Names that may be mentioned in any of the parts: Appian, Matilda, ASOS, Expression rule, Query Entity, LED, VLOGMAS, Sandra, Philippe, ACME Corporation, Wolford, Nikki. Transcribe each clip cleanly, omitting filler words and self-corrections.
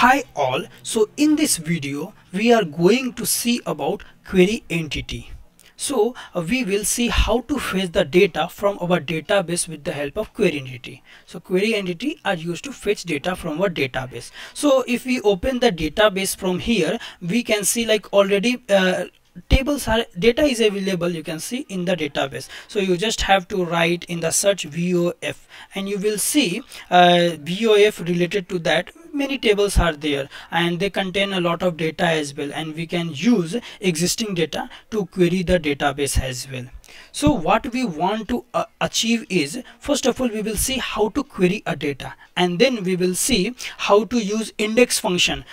Hi all, so in this video we are going to see about query entity. So we will see how to fetch the data from our database with the help of query entity. So query entity are used to fetch data from our database. So if we open the database from here, we can see like already data is available, you can see in the database. So you just have to write in the search VOF and you will see VOF related to that. Many tables are there and they contain a lot of data as well, and we can use existing data to query the database as well. So what we want to achieve is, first of all we will see how to query a data, and then we will see how to use index function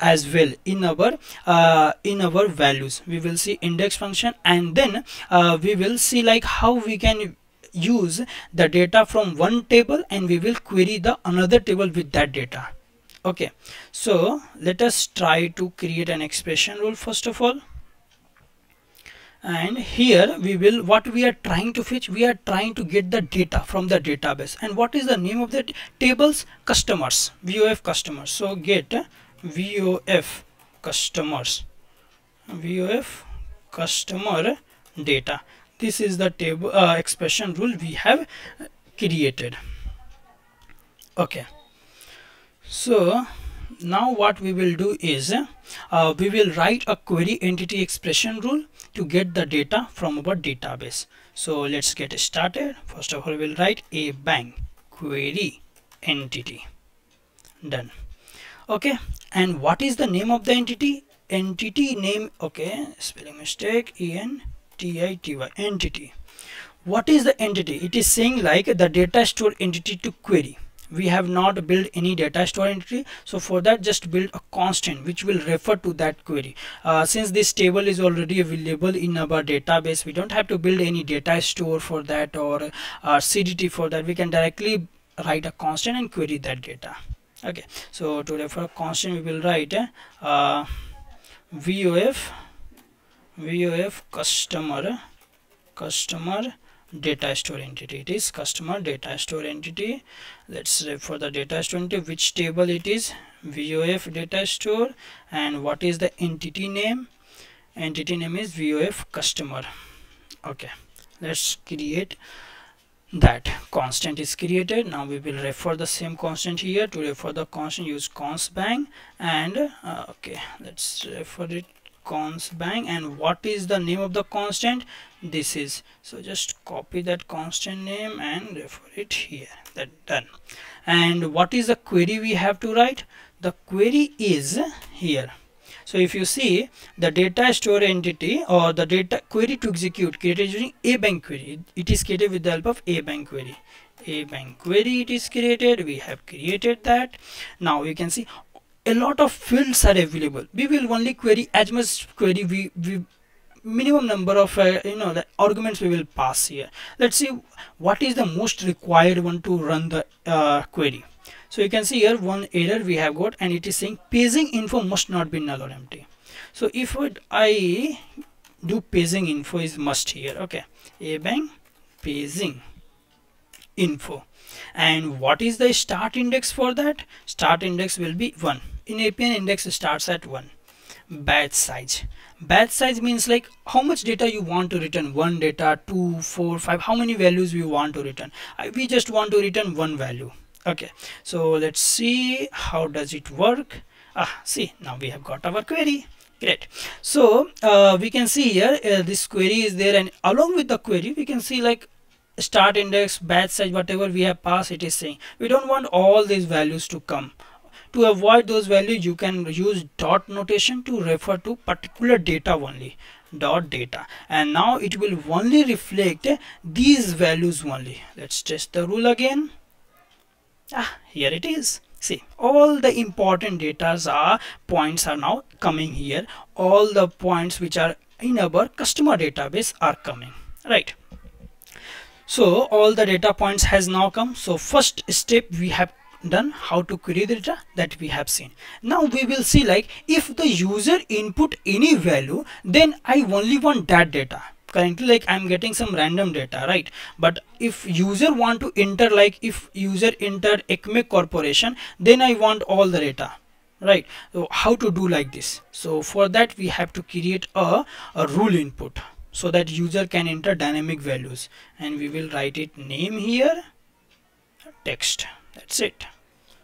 as well in our values. We will see index function, and then we will see like how we can use the data from one table and we will query the another table with that data. Okay, so let us try to create an expression rule first of all. And here we will, what we are trying to fetch, we are trying to get the data from the database. And what is the name of the tables? Customers, VOF customers. So get VOF customers, VOF customer data. This is the table expression rule we have created. Okay, so now what we will do is we will write a query entity expression rule to get the data from our database. So let's get started. First of all, we'll write a bang query entity. Done. Okay, and what is the name of the entity? Entity name. Okay, spelling mistake, entity. Entity. What is the entity? It is saying like the data store entity to query. We have not built any data store entity, so for that just build a constant which will refer to that query. Since this table is already available in our database, we don't have to build any data store for that or CDT for that. We can directly write a constant and query that data. Okay, so to refer constant we will write VOF customer data store entity. It is customer data store entity. Let's refer the data store entity, which table it is, VOF data store. And what is the entity name? Entity name is VOF customer. Okay, let's create that. Constant is created. Now we will refer the same constant here. To refer the constant use const bang, and okay, let's refer it const bang. And what is the name of the constant? This is, so just copy that constant name and refer it here. That done. And what is the query we have to write? The query is here. So if you see the data store entity or the data query to execute created using a bank query, it is created with the help of a bank query. A bank query it is created. We have created that. Now you can see a lot of fields are available. We will only query as much query we minimum number of the arguments we will pass here. Let's see what is the most required one to run the query. So you can see here one error we have got, and it is saying paging info must not be null or empty. So if I do paging info is must here. Okay, a bang paging info. And what is the start index for that? Start index will be 1. In Appian index starts at 1. Batch size. Batch size means like how much data you want to return. 1 data, 2, 4, 5. How many values we want to return? We just want to return one value. Okay. So let's see how does it work. See, now we have got our query. Great. So we can see here this query is there, and along with the query we can see like start index, batch size, whatever we have passed, it is saying we don't want all these values to come. To avoid those values, you can use dot notation to refer to particular data only, dot data, and now it will only reflect these values only. Let's test the rule again. Here it is. See, all the important datas are points are now coming here. All the points which are in our customer database are coming, right? So all the data points has now come. So first step we have done, how to query the data that we have seen. Now we will see like if the user input any value, then I only want that data. Currently like I'm getting some random data, right? But if user want to enter, like if user enter ACME Corporation, then I want all the data. right? So how to do like this? So for that we have to create a rule input so that user can enter dynamic values, and we will write it name here, text, that's it.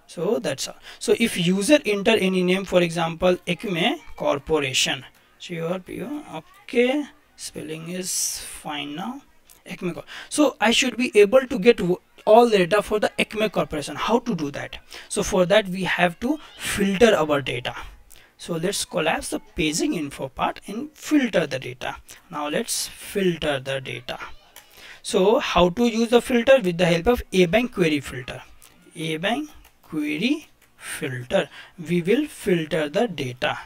So that's all. So if user enter any name, for example ACME Corporation, okay, spelling is fine now, ACME Corp. So I should be able to get all the data for the ACME Corporation. How to do that? So for that we have to filter our data. So let's collapse the paging info part and filter the data. Now let's filter the data. So how to use the filter? With the help of ABank query filter. ABank query filter, we will filter the data.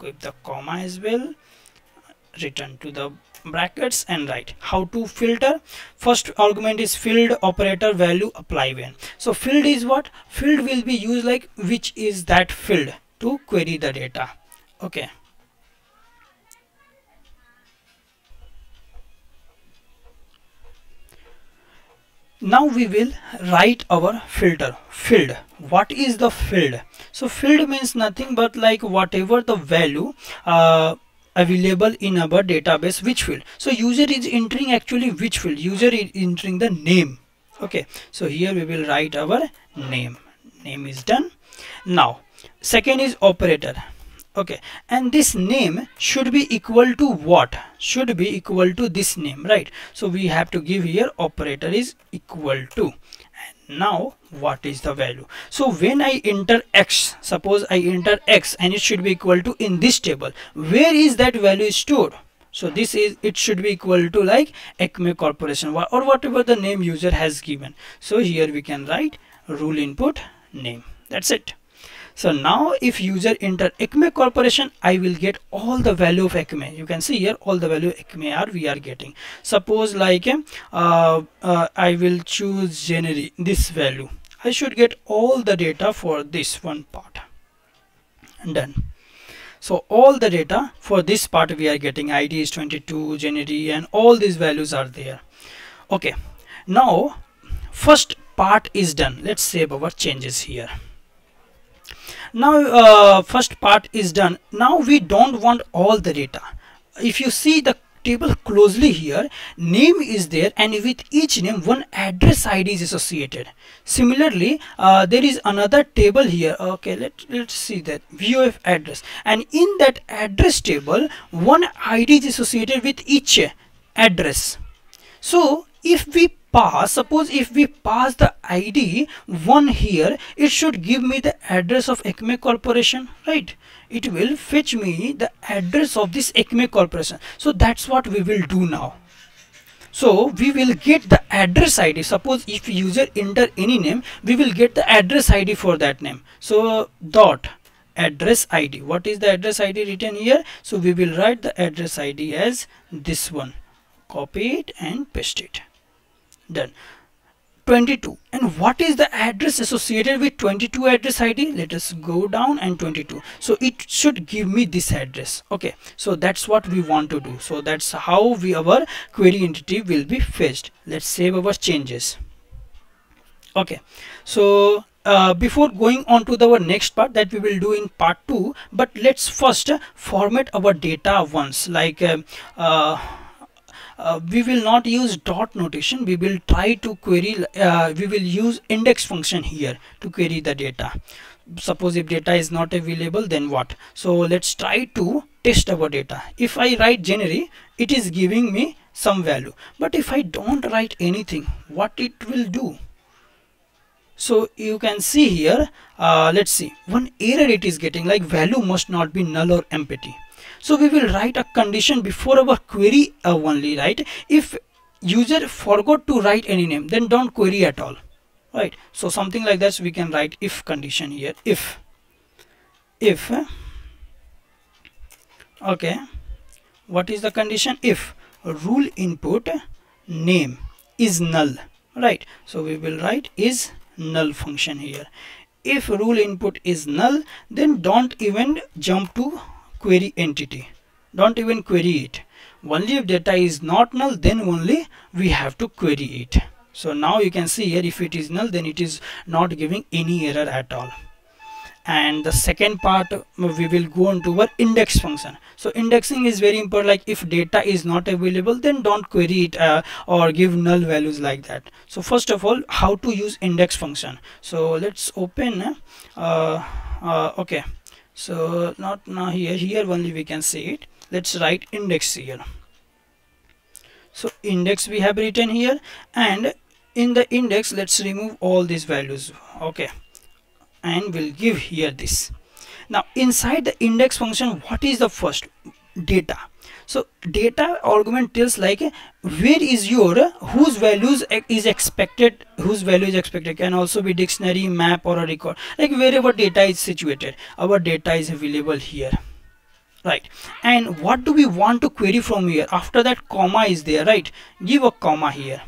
Keep the comma as well, return to the brackets, and write how to filter. First argument is field, operator, value, apply when. So field is what? Field will be used like which is that field to query the data. Okay, now we will write our filter. Field, what is the field? So field means nothing but like whatever the value available in our database, which field. So user is entering actually which field? User is entering the name. Okay, so here we will write our name. Name is done. Now second is operator. Okay, and this name should be equal to what? Should be equal to this name, right? So we have to give here operator is equal to. Now what is the value? So when I enter X, suppose I enter X, and it should be equal to in this table, where is that value stored? So this is, it should be equal to like ACME Corporation or whatever the name user has given. So here we can write rule input name, that's it. So now if user enter ACME Corporation, I will get all the value of ACME. You can see here all the value ACME we are getting. Suppose like I will choose January, this value. I should get all the data for this one part. And done. So all the data for this part we are getting. ID is 22, January, and all these values are there. Okay. Now first part is done. Let's save our changes here. Now first part is done. Now we don't want all the data. If you see the table closely here, name is there, and with each name one address ID is associated. Similarly there is another table here. Okay, let's see that VOF address, and in that address table one ID is associated with each address. So if we pass, suppose if we pass the ID 1 here, it should give me the address of ACME Corporation, right? It will fetch me the address of this ACME Corporation. So that's what we will do now. So we will get the address ID. Suppose if user enter any name, we will get the address ID for that name. So dot address ID. What is the address ID written here? So we will write the address ID as this one. Copy it and paste it. Done. 22, and what is the address associated with 22 address ID? Let us go down and 22. So it should give me this address. Okay, so that's what we want to do. So that's how we, our query entity will be fetched. Let's save our changes. Okay, so before going on to our next part that we will do in part 2, but let's first format our data once, like we will not use dot notation. We will try to query, we will use index function here to query the data. Suppose if data is not available, then what? So let's try to test our data. If I write January, it is giving me some value, but if I don't write anything, what it will do? So you can see here, let's see, one error it is getting, like value must not be null or empty. So we will write a condition before our query only, right? If user forgot to write any name, then don't query at all, right? So something like that we can write if condition here. If okay, what is the condition? If rule input name is null, right? So we will write is null function here. If rule input is null, then don't even jump to query entity, don't even query it. Only if data is not null, then only we have to query it. So now you can see here, if it is null, then it is not giving any error at all. and the second part we will go on to our index function. So indexing is very important, like if data is not available, then don't query it or give null values like that. So first of all, how to use index function. So let's open okay, so not now, here only we can see it. Let's write index here. So index we have written here, and in the index let's remove all these values, okay, and we'll give here this. Now inside the index function, what is the first? Data. So data argument tells like where is your, whose values is expected, whose value is expected, can also be dictionary, map, or a record, like wherever data is situated, our data is available here, right? And what do we want to query from here? After that comma is there, right? Give a comma here.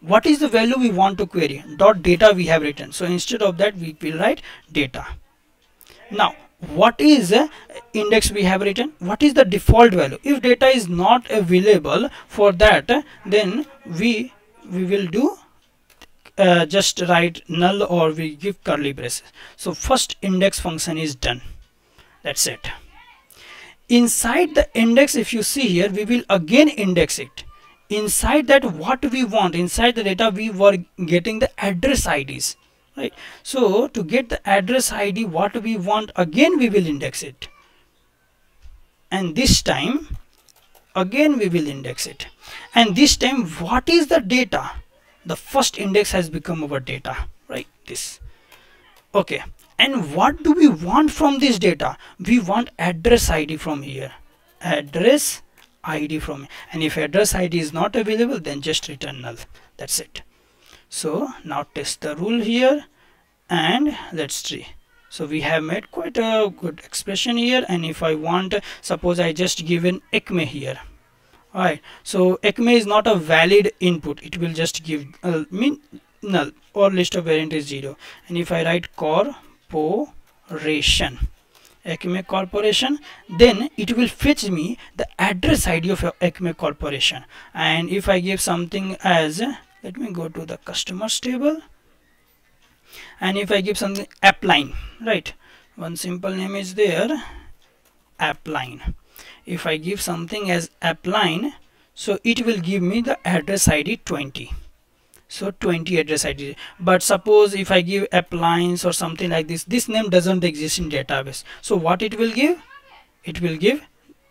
What is the value we want to query? Dot data we have written, so instead of that we will write data. Now what is index we have written? What is the default value? If data is not available for that, then we will do just write null, or we give curly braces. So first index function is done, that's it. Inside the index, if you see here, we will again index it. Inside that, what we want, inside the data we were getting the address IDs, right? So to get the address ID what we want, again we will index it, and this time again we will index it. And this time what is the data? The first index has become our data, right? This, okay. And what do we want from this data? We want address ID from here, address ID from here. And if address ID is not available, then just return null, that's it. So now test the rule here, and let's see. So we have made quite a good expression here. And if I want, suppose I just give an ACME here, all right? So ACME is not a valid input, it will just give mean null, or list of variant is 0. And if I write corporation, ACME Corporation, then it will fetch me the address ID of ACME Corporation. And if I give something as, let me go to the customers table, and if I give something appline, right? One simple name is there, appline. If I give something as appline, so it will give me the address ID 20. So 20 address ID. But suppose if I give appliance or something like this, this name doesn't exist in database, so what it will give? It will give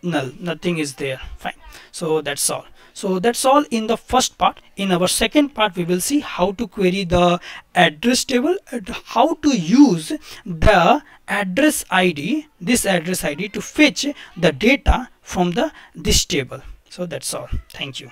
null, nothing is there, fine. So that's all. So that's all in the first part. In our second part, we will see how to query the address table and how to use the address ID, this address ID, to fetch the data from this table. So that's all, thank you.